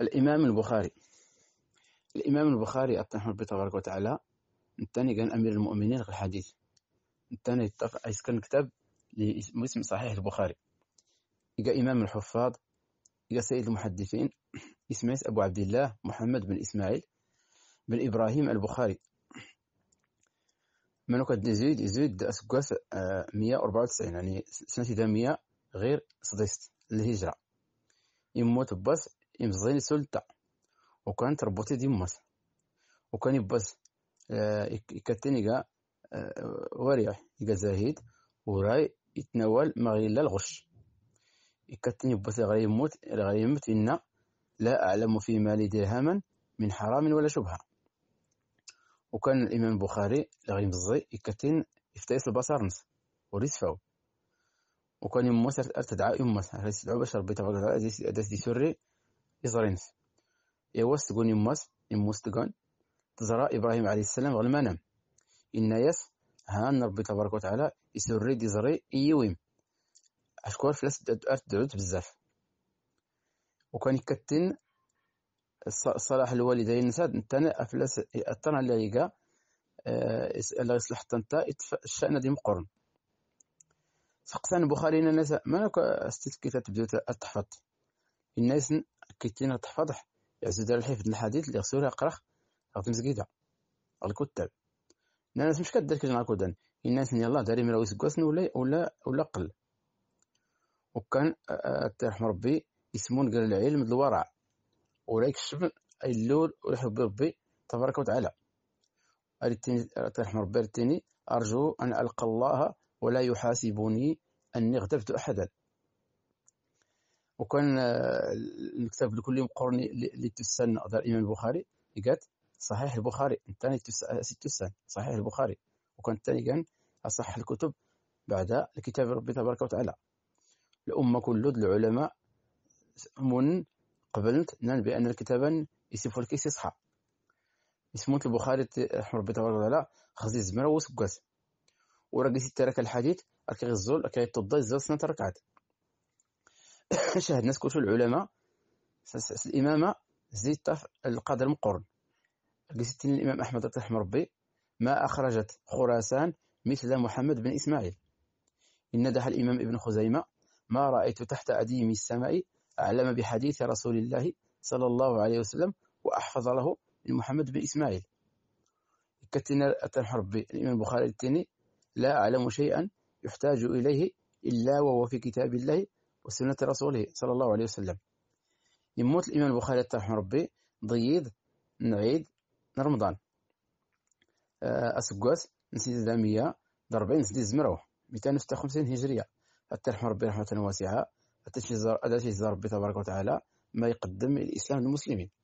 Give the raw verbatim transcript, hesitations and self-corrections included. الإمام البخاري الإمام البخاري أطنحه ربي تبارك وتعالى نتاني كان أمير المؤمنين في الحديث نتاني كان كتاب لاسم صحيح البخاري يقى إمام الحفاظ يقى سيد المحدثين اسمه أبو عبد الله محمد بن إسماعيل بن إبراهيم البخاري منوك الزيد الزيد أسقاس مية أربعة وتسعين يعني سنة دا مية غير صديست الهجرة يموت بس يمزين السلطة وكان تربطي دي ممس وكان يبس يكتني جا وريح جا زاهد وراي يتناول مغيلا الغش يكتني يبس غير يموت غير يموت إن لا أعلم في مالي درهما من حرام ولا شبهة وكان الإمام البخاري لغير مزي يكتن يفتيس البصر نص وريسفاو وكان يموت أرتدعى يموت أرتدعى بشر بيتفاقر أدس دي سوري يزرينس يوس تقول يموس يموس تقول تزرى إبراهيم عليه السلام غير ما نام إن يس هان ربي تبارك وتعالى يسري دي زري إيويم أشكور فلس أرتدعوت بزاف وكان يكتن صلاح الوالدين نساد نتانا أفلس أطنع اللي يقى اللي يصلح تنتا الشأن دي مقرن فقسان بخاري الناس مالك استتكي تبدو تحفظ الناس كيتين تحفظ يعزو الحفظ الحديث اللي غسولها قرخ غادي مسكيده الكتاب الناس مش كدير كيجنا كودان الناس يلاه داري مراويس كوسن ولا ولا ولا قل وكان ترحم ربي يسمون قال العلم الورع وراك الشبن اي اللول ويحب ربي تبارك وتعالى ارتني ترحم ربي ارتني ارجو ان القى الله ولا يحاسبني أني اغتبت أحدا وكان الكتاب الكل مقرني للتسن هذا الإمام البخاري لقات صحيح البخاري الثاني تسن صحيح البخاري وكان الثاني كان أصح الكتب بعد الكتاب ربي تبارك وتعالى الأمة كل العلماء من قبلت نال بأن الكتابا يسيفوا الكيس يصحى يسموت البخاري رحمه ربي تبارك وتعالى خزي زمرا وسقاس ورقصي ترك الحديث أكي غزول أكي تضي الزول سنة ركعات شاهد ناس كل العلماء الإمامة زيد طف القدر مقرن رقصي الإمام أحمد رحمه ربي ما أخرجت خراسان مثل محمد بن إسماعيل إن دح الإمام ابن خزيمة ما رأيت تحت أديم السماء أعلم بحديث رسول الله صلى الله عليه وسلم وأحفظ له من محمد بن إسماعيل كتنا رحمه ربي الإمام البخاري التاني لا أعلم شيئا يحتاج إليه إلا وهو في كتاب الله وسنة رسوله صلى الله عليه وسلم يموت الإمام البخاري رحمه ربي ضييد نعيد رمضان أسقاس نسيت دامية ضربين سدي زمرو مئتين وستة وخمسين هجرية رحمه ربي رحمة واسعة أتشفي ربي تبارك وتعالى ما يقدم الإسلام للمسلمين.